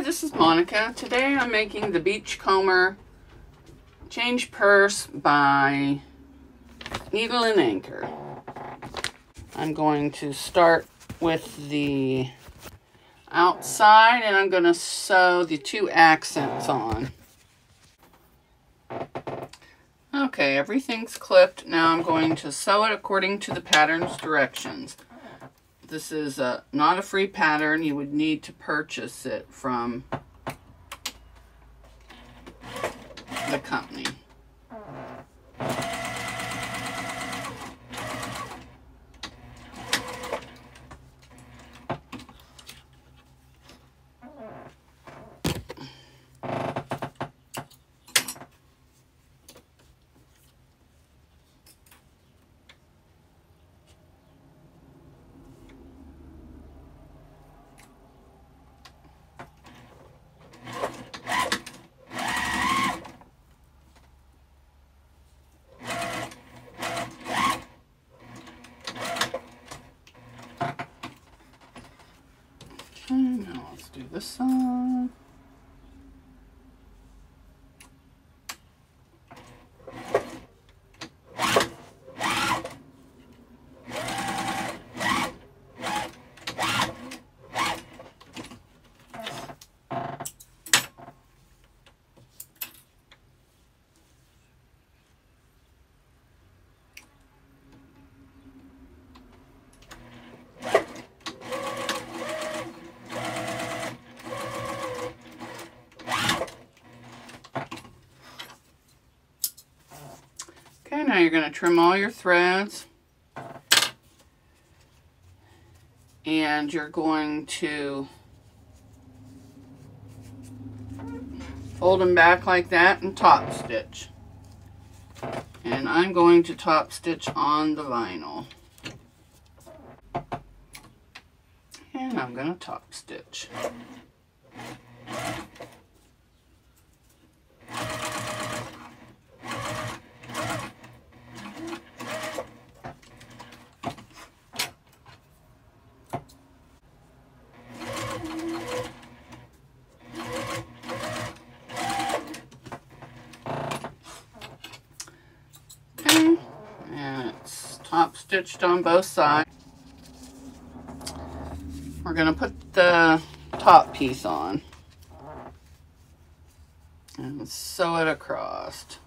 Hi, this is Monica. Today I'm making the Beachcomber Change Purse by Needle and Anchor. I'm going to start with the outside and I'm going to sew the two accents on. Okay, everything's clipped. Now I'm going to sew it according to the pattern's directions. This is not a free pattern. You would need to purchase it from the company. Now let's do this side. Now you're going to trim all your threads and you're going to fold them back like that and top stitch. And I'm going to top stitch on the vinyl. And I'm going to top stitch. Top stitched on both sides. We're going to put the top piece on and sew it across.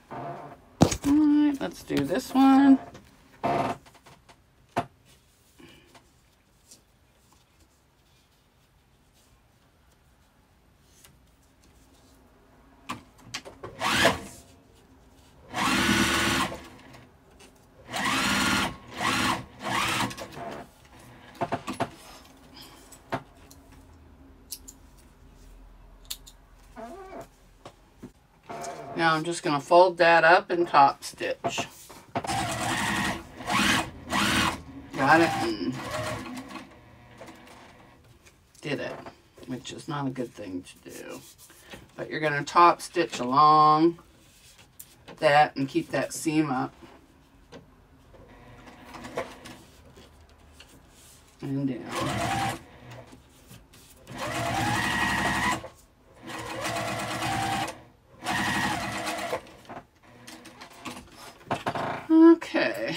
All right, let's do this one. Now I'm just going to fold that up and top stitch. Got it and did it, which is not a good thing to do. But you're going to top stitch along that and keep that seam up. And down. Okay.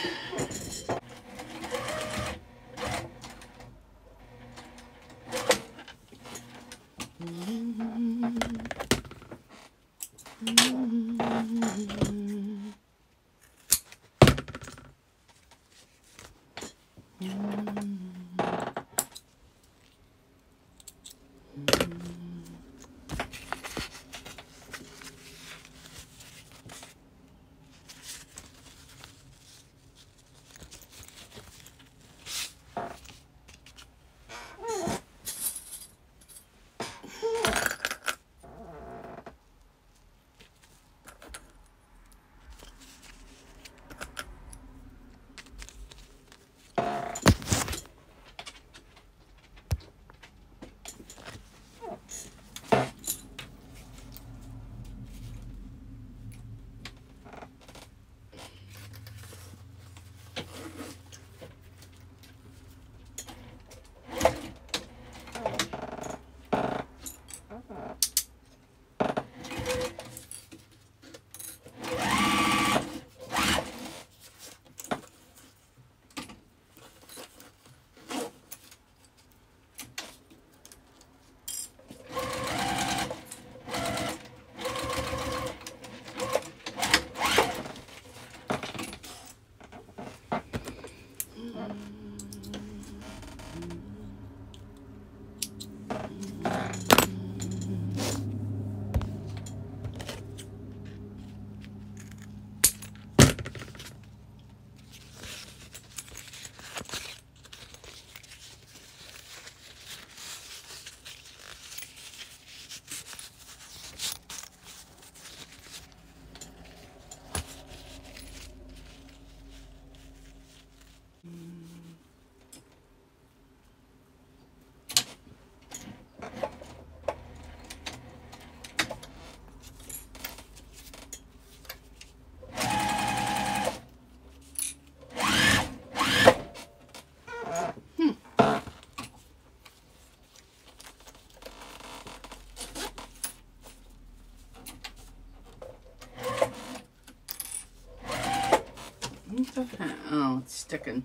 of that? Oh, it's sticking.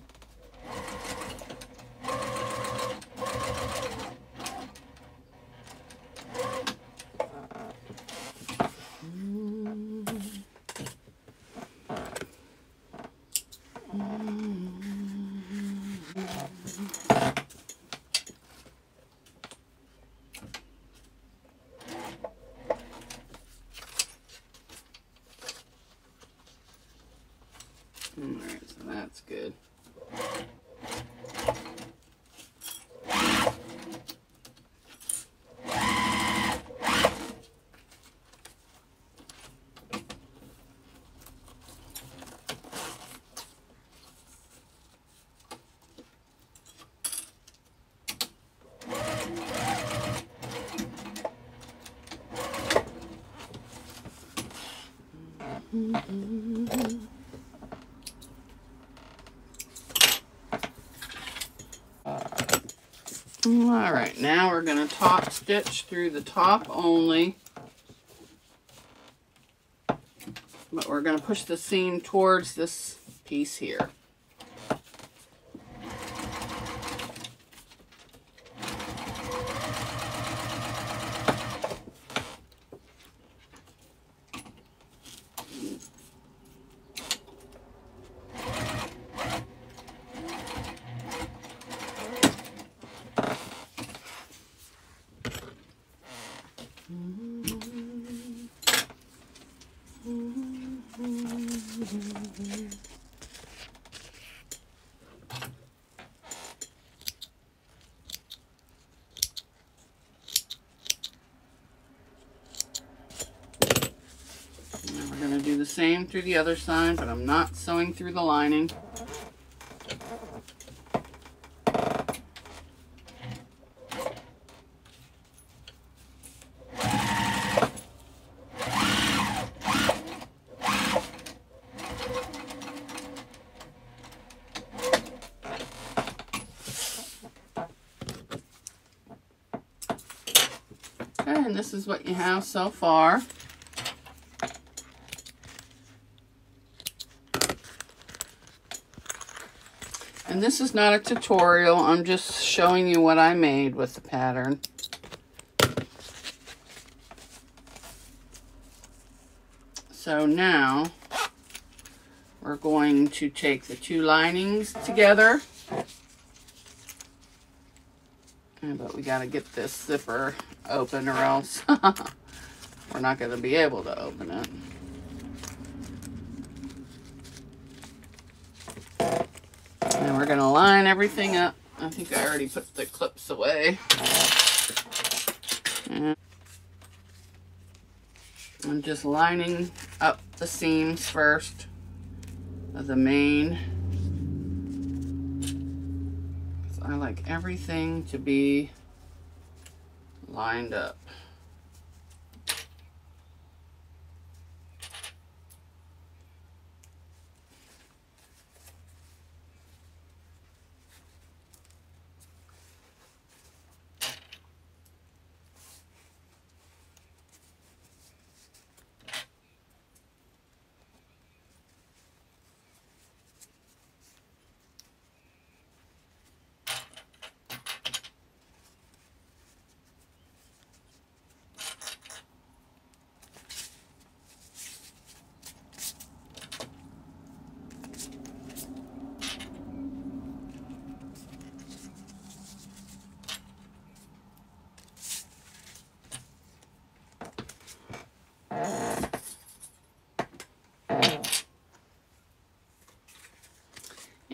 Alright, so that's good. Alright, now we're going to top stitch through the top only, but we're going to push the seam towards this piece here. Same through the other side, but I'm not sewing through the lining. Okay, and this is what you have so far. And this is not a tutorial, I'm just showing you what I made with the pattern. So now we're going to take the two linings together. But we got to get this zipper open or else we're not going to be able to open it. And we're going to line everything up. I think I already put the clips away. And I'm just lining up the seams first of the main. So I like everything to be lined up.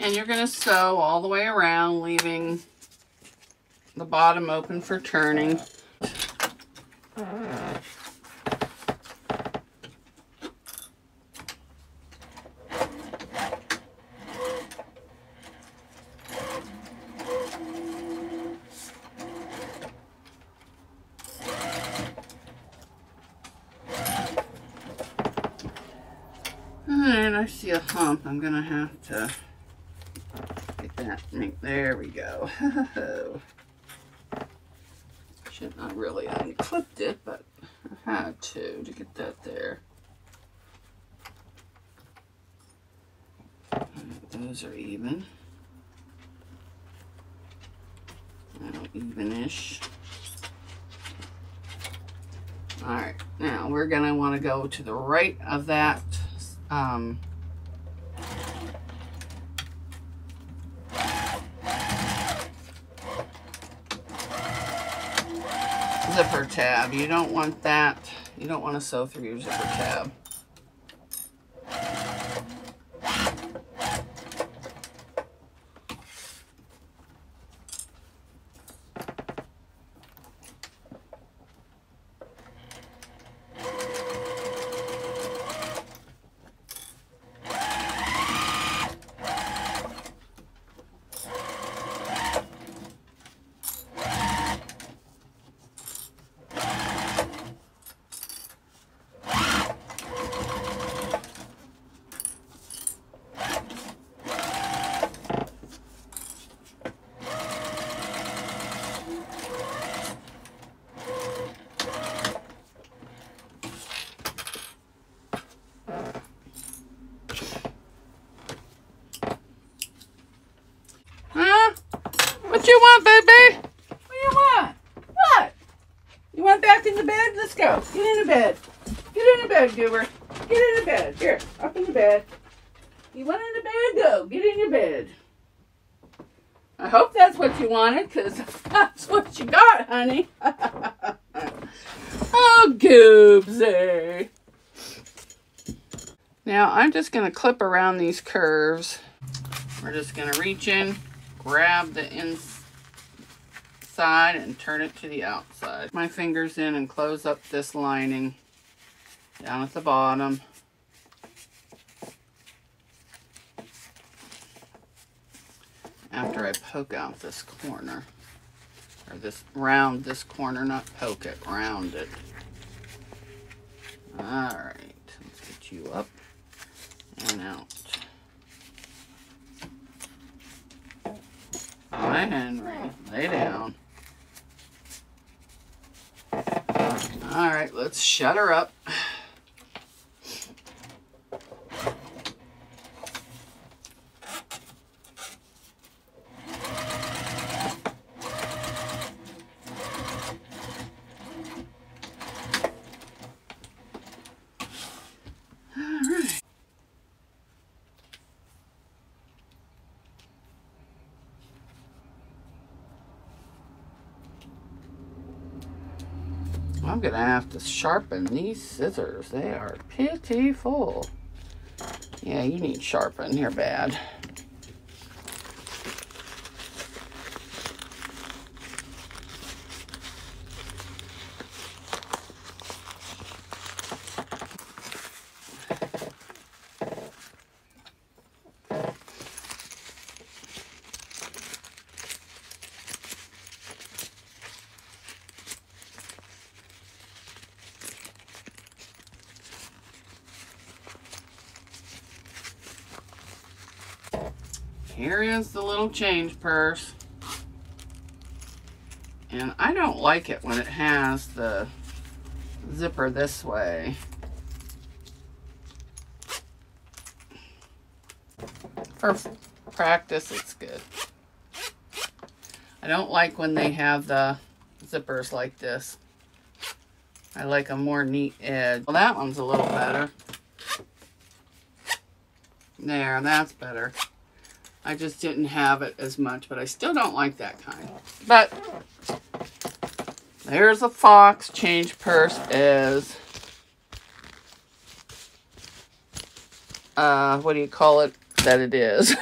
And you're going to sew all the way around, leaving the bottom open for turning. And I see a hump. I'm going to have to there we go. Should not really unclipped it, but I had to get that there. Those are even. Now, even-ish. All right, now we're gonna want to go to the right of that zipper tab. You don't want that. You don't want to sew through your zipper tab. Wanted, because that's what you got, honey. Oh, goobsy. Now I'm just going to clip around these curves. We're just going to reach in, grab the inside, and turn it to the outside. My fingers in and close up this lining down at the bottom. After I poke out this corner, or this round this corner, not poke it, round it. All right, let's get you up and out. Hi, Henry, lay down. All right, let's shut her up. I'm gonna have to sharpen these scissors. They are pitiful. Yeah, you need sharpen. You're bad. Here is the little change purse, and I don't like it when it has the zipper this way. For practice, it's good. I don't like when they have the zippers like this. I like a more neat edge. Well, that one's a little better. There, that's better. I just didn't have it as much, but I still don't like that kind. But there's a fox change purse is, what do you call it that it is?